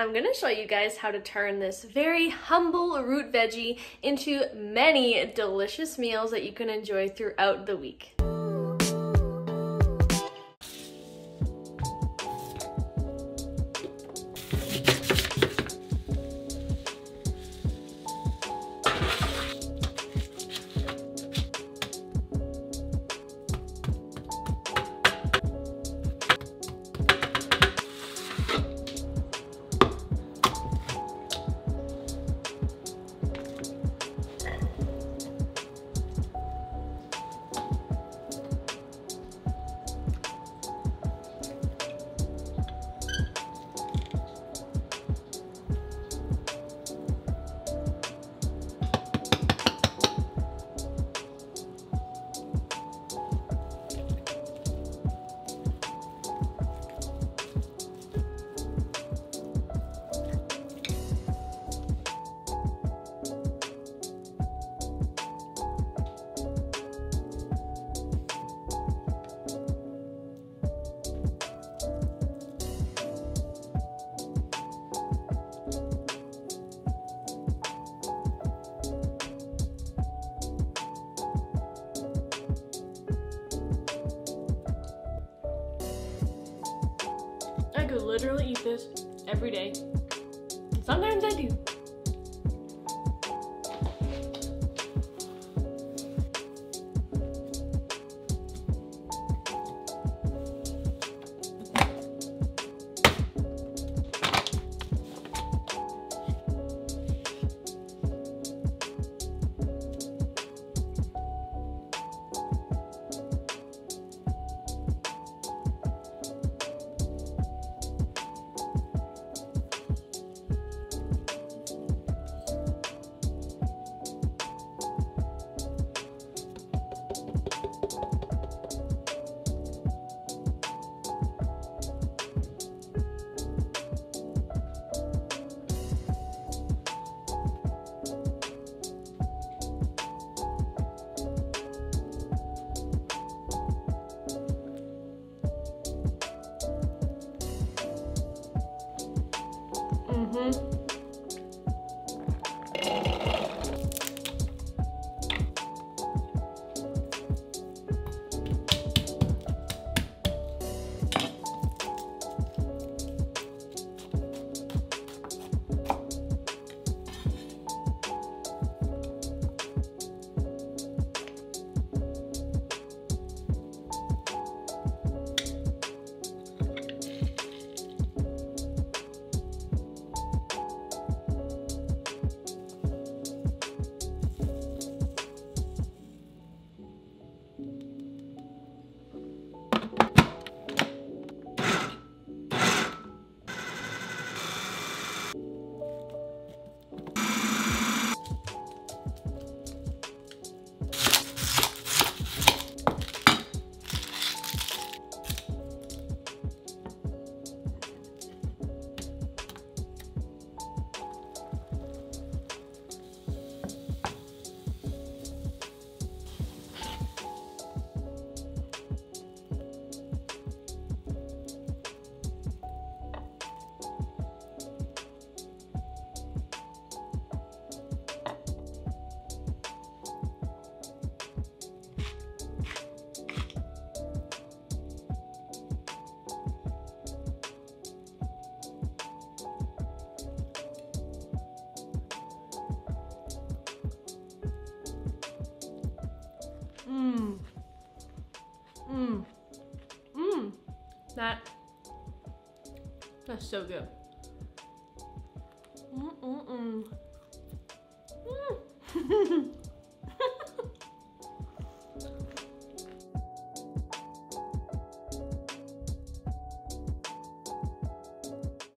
I'm gonna show you guys how to turn this very humble root veggie into many delicious meals that you can enjoy throughout the week. I could literally eat this every day. Sometimes I do. That's so good. Mm-mm-mm. Mm.